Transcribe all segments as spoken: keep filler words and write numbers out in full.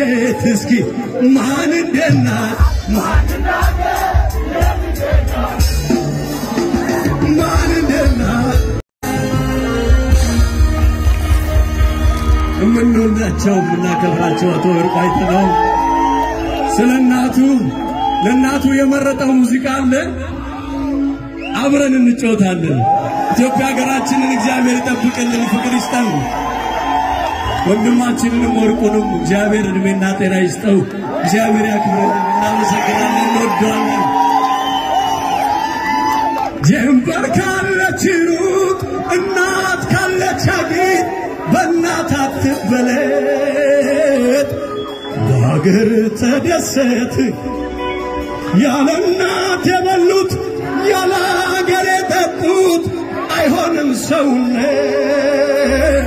Death is ki maan dena, maan dena, maan dena. Manu na chau na kalra chau to irpai thanam. Silan naatu, lan naatu yamarata musicale. Abran ni chau thalle. Jo pyagarachi ni exam erita pukalle pukaristan. ወንድማችንን ወርቁንም እግዚአብሔር እድሜና ጤና ይስጠው። እግዚአብሔር ያክብረው። እናመሰግናለን። ወደዋለን። ጀምበር ካለች ሩቅ እናት ካለች አገር በእናት አትበለጥ በሀገር ተደሰት ያለ እናት የበሉት ያለ ሀገር የጠጡት አይሆንም ሰውነት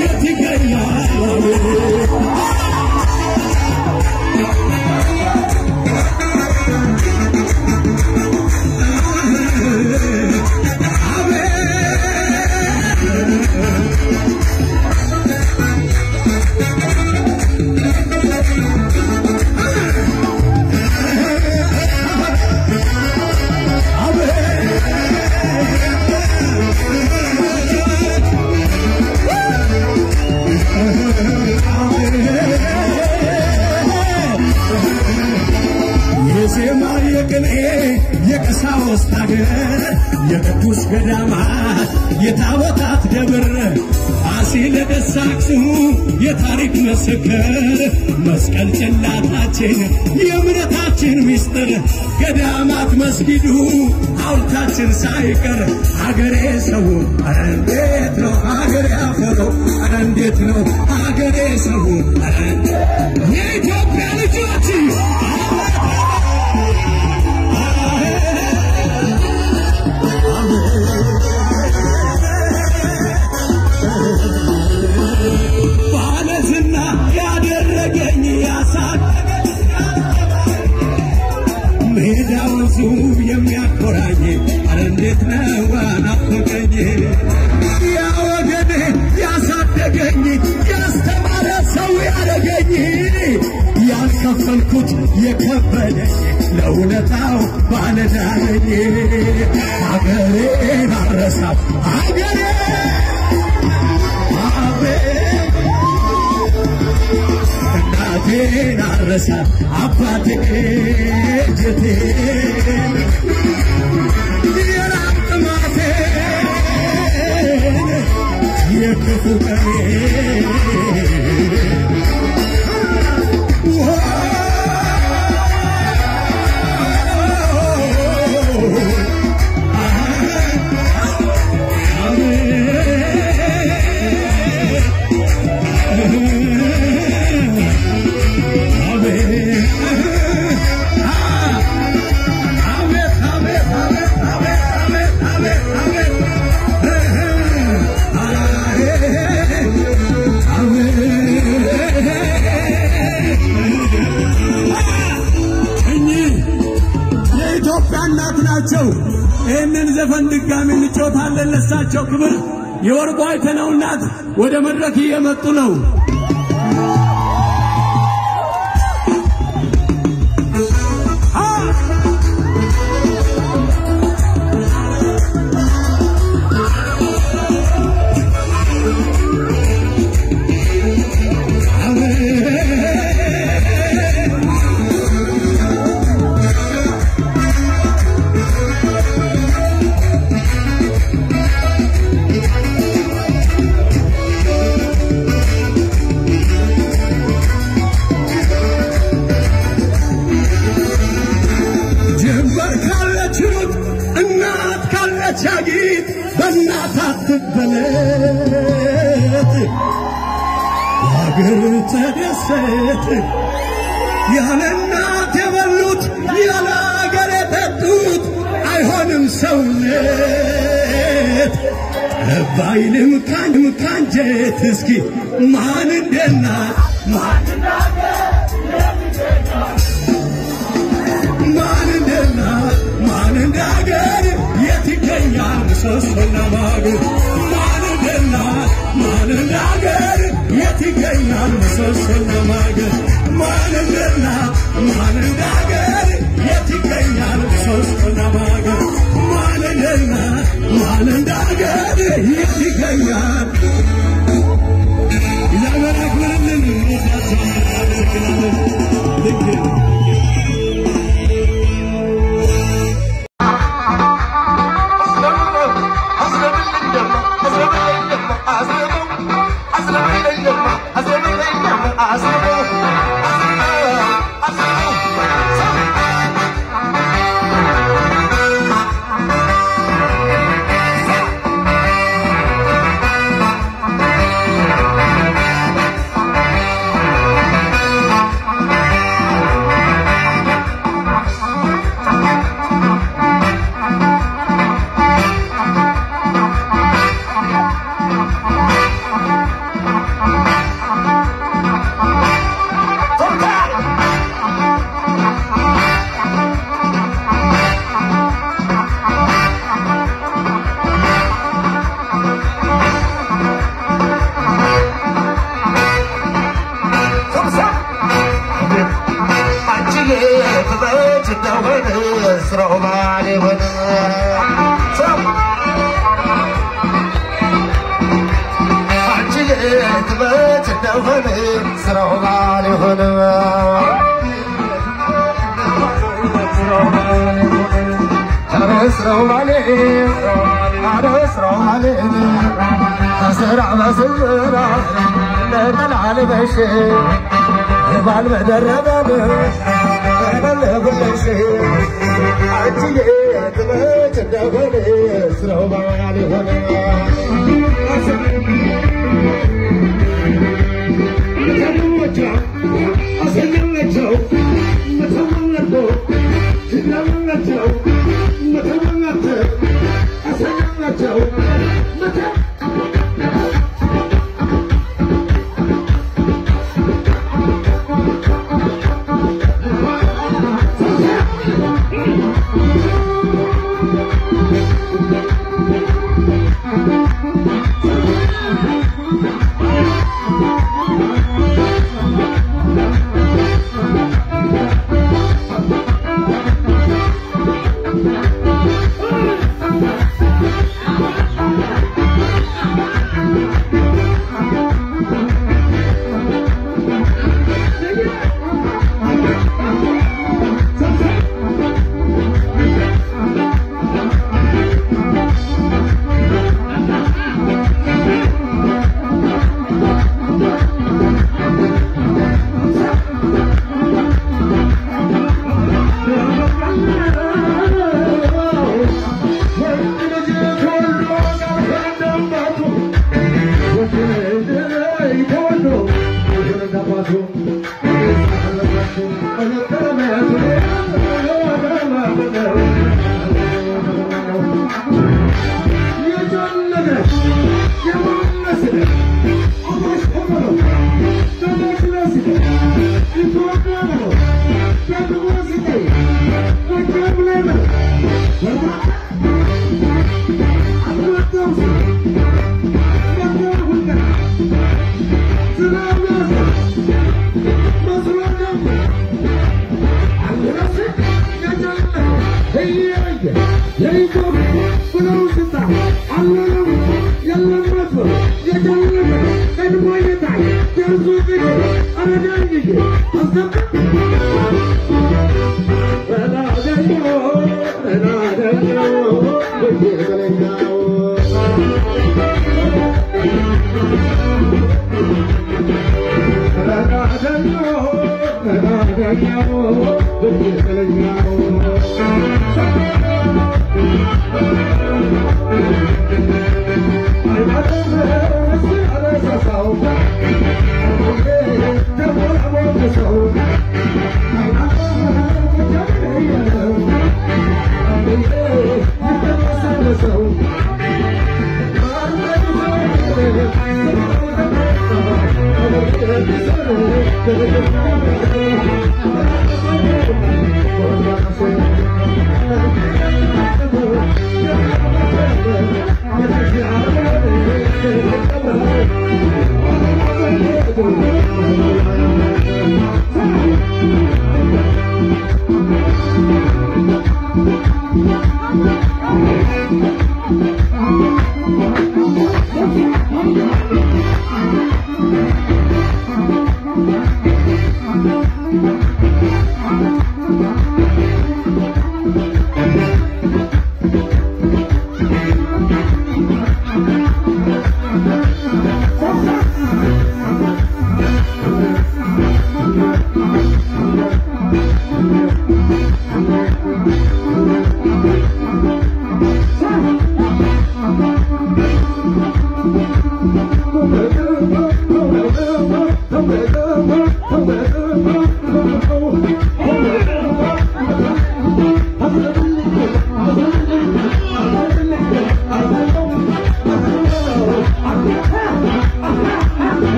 የትከኛ የቅዱስ ገዳማት የታቦታት ደብር አሲለ ደሳክስሙ የታሪክ መስከረ መስቀል ጭላታችን የእምነታችን ምስጢር ገዳማት መስጊዱ አውልታችን ሳይቀር ሀገሬ ሰው እንዴት ነው ሀገሬ አፈረው እንዴት ነው ሀገሬ ሰው የኢትዮጵያ ልጆች ያልከፈልኩት የከበደኝ ለውነታው ባለዳለኝ ሀገሬን አረሳው ሀገሬ እናቴን አረሳው አባቴ ጀቴ የራቅ ማቴን የክፉ ቀኔ ይህንን ዘፈን ድጋሚ ልጮታለን ለሳቸው ክብር የወርቁ አይተነው እናት ወደ መድረክ እየመጡ ነው። ያለናት የበሉት ያለ ሀገር የጠጡት አይሆንም ሰውነት ባይንም ካንም ካንጀት እስኪ ማን እንደና ማን እንዳገ Thank you. Yeah.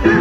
I'm